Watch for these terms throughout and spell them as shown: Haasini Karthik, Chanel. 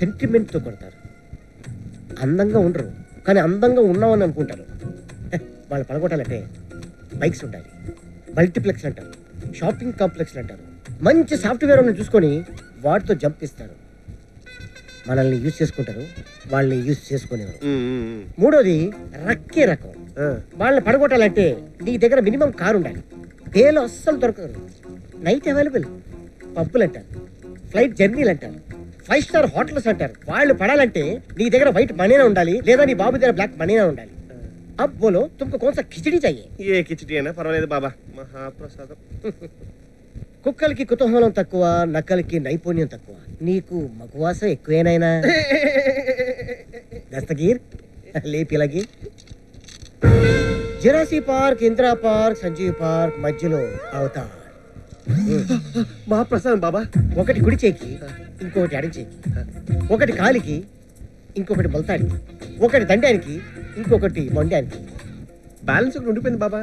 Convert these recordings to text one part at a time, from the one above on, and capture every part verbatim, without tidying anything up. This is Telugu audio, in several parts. సెంటిమెంట్తో కొడతారు. అందంగా ఉండరు, కానీ అందంగా ఉన్నామని అనుకుంటారు. వాళ్ళు పడగొట్టాలంటే బైక్స్ ఉండాలి, మల్టీప్లెక్స్ అంటారు, షాపింగ్ కాంప్లెక్స్లు అంటారు, మంచి సాఫ్ట్వేర్ ఉన్న చూసుకొని వాటితో జంప్ ఇస్తారు. మనల్ని యూజ్ చేసుకుంటారు, వాళ్ళని యూజ్ చేసుకునేవారు. మూడోది రక్కే రకం. వాళ్ళని పడగొట్టాలంటే నీ దగ్గర మినిమం కారు ఉండాలి, పేలు అస్సలు దొరకదు, నైట్ అవైలబుల్ పబ్బులు అంటారు, ఫ్లైట్ జర్నీలు అంటారు, ఫైవ్ స్టార్ హోటల్స్ అంటారు. వాళ్ళు పడాలంటే నీ దగ్గర వైట్ మనీనా ఉండాలి, లేదా నీ బాబు దగ్గర బ్లాక్ మనీనా ఉండాలి. అబ్ బోలో తుమ్కు కొంచెం కిచడీ చెయ్యి. ఏ కిచడీ అయినా పర్వాలేదు బాబా, మహాప్రసాదం. కుక్కలకి కుతూహలం తక్కువ, నక్కలకి నైపుణ్యం తక్కువ, నీకు మగవాస ఎక్కువేనైనా. దస్తగీర్ లేపిలగి జరాసీ park, Indira park, Sanjeev park మధ్యలో అవతార్. మహాప్రసాదం బాబా. ఒకటి గుడి చేకి, ఇంకొకటి అడిచేకి, ఒకటి కాలికి, ఇంకొకటి బలతానికి, ఒకటి దండానికి, ఇంకొకటి మొండానికి. బ్యాలెన్స్ ఒకటి ఉండిపోయింది బాబా.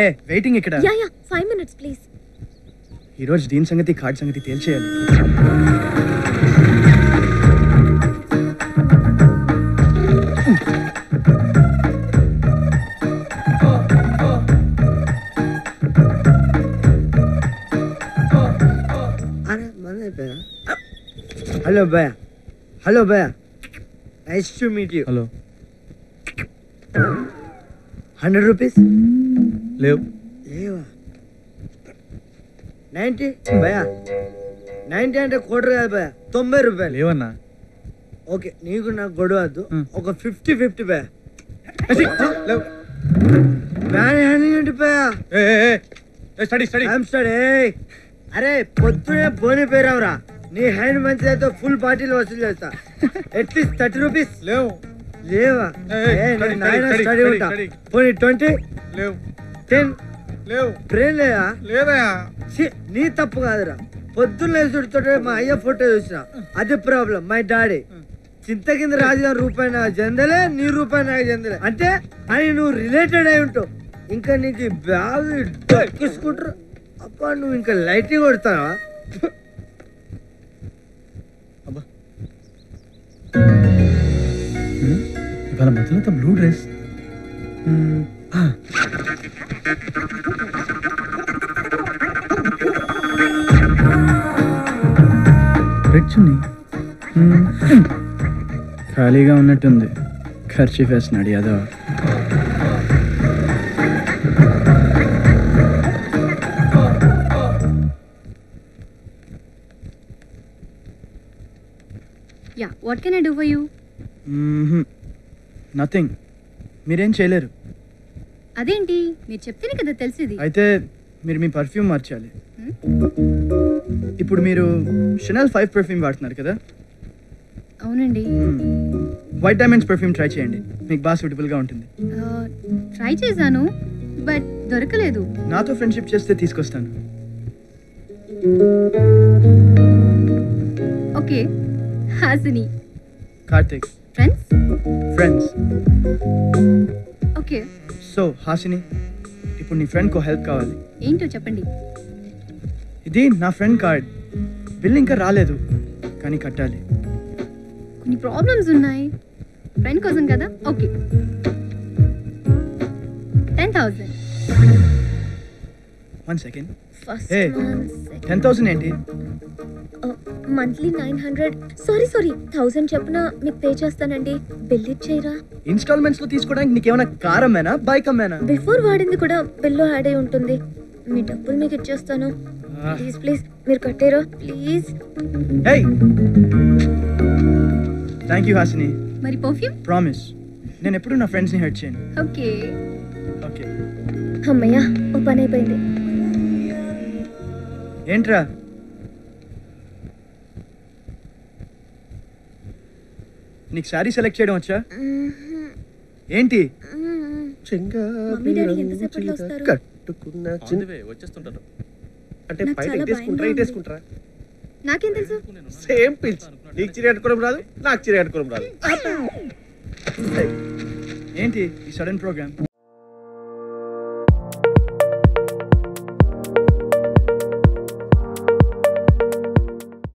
ఏ వెయిటింగ్ ఇక్కడ. Yeah yeah five minutes please. ఈరోజు దీని సంగతి కార్డ్ సంగతి తేల్చేయాలి. హలో భయ. హలో భయ, nice to meet you. Hello. Hundred rupees లేవు. లేవా? నైంటీ భయ. నైంటీ అంటే కోటర్ కాదు భయ, తొంభై రూపాయలు. లేవన్నా? ఓకే, నీకు నాకు గొడవద్దు, ఒక ఫిఫ్టీ ఫిఫ్టీ భయ. అరే పొద్దునే పోనీ పేరావురా, నీ హ్యాండ్ మంచిది అయితే ఫుల్ బాటిల్ వసూలు చేస్తా. అట్లీస్ట్ థర్టీ రూపీస్ లేవు. లేవా? పోనీ ట్వంటీ లేవు. టెన్ లేవు. ట్రైన్ లేదా? లేవయా. నీ తప్పు కాదురా, పొద్దున్న చూడుతుంటే మా అయ్య ఫోటో చూసిన, అది ప్రాబ్లం. మై డాడీ చింత కింద రాజుగారు రూపాయి నాకు చెందలే, నీ రూపాయి నాకు చెందలే అంటే అని నువ్వు రిలేటెడ్ అయి ఉంటావు. ఇంకా నీకు బ్యాగ్ తీసుకుంటారు అప్ప, నువ్వు ఇంకా లైట్గా కొడతావా? ఇవాళ మధ్యలో బ్లూ డ్రెస్. ఖాళీగా ఉన్నట్టుంది, ఖర్చు వేస్తున్నాడు Yadav. Yeah, what can I do for you? Mhm. Nothing. మీరేం చేయలేరు. అదేంటి, మీరు చెప్తేనే కదా తెలిసింది. అయితే మీరు మీ పర్ఫ్యూమ్ మార్చాలి. ఇప్పుడు మీరు Chanel five పర్ఫ్యూమ్ వాడుతున్నారు కదా? అవునండి. వైట్ డైమండ్స్ పర్ఫ్యూమ్ ట్రై చేయండి, మీకు బాగా సూటబుల్ గా ఉంటుంది. ట్రై చేశాను బట్ దొరకలేదు. నాతో ఫ్రెండ్షిప్ చేస్తే తీసుకొస్తాను. Okay. Haasini Karthik. Friends? Friends. Okay. So, Haasini, ఇప్పుడు నీ ఫ్రెండ్ కో హెల్ప్ కావాలి. ఏంటో చెప్పండి. ఇది నా ఫ్రెండ్ కార్డ్, బిల్ ఇంకా రాలేదు కానీ కట్టాలి. కొన్ని ప్రాబ్లమ్స్ ఉన్నాయి, ఫ్రెండ్ కోసం కదా. Okay, ten thousand. One second. ఏ టెన్ థౌసండ్ ఏంటి? Monthly nine hundred. Sorry sorry thousand చెప్పినా మీకు పే చేస్తానండి. బిల్ ఇచ్చేయరా? ఇన్స్టాల్మెంట్స్ లో తీసుకోవడానికి నీకు ఏమైనా కార్ అమ్మేనా, బైక్ అమ్మేనా? బిఫోర్ వాడింది కూడా బిల్లో యాడ్ అయి ఉంటుంది. మీ డబ్బులు మీకు ఇచ్చేస్తాను, ప్లీజ్ ప్లీజ్ మీరు కట్టేరా ప్లీజ్. Thank you Haasini. మరి పర్ఫ్యూమ్? ప్రామిస్, నేను ఎప్పుడు నా ఫ్రెండ్స్ ని హెడ్ చేయను. Okay okay. అమ్మయ్యా, ఓ పని అయిపోయింది. ఏంట్రా? నీకు శారీ సెలెక్ట్ చేయడం వచ్చా? ఏంటి ఏంటి ఈ సడన్ ప్రోగ్రామ్?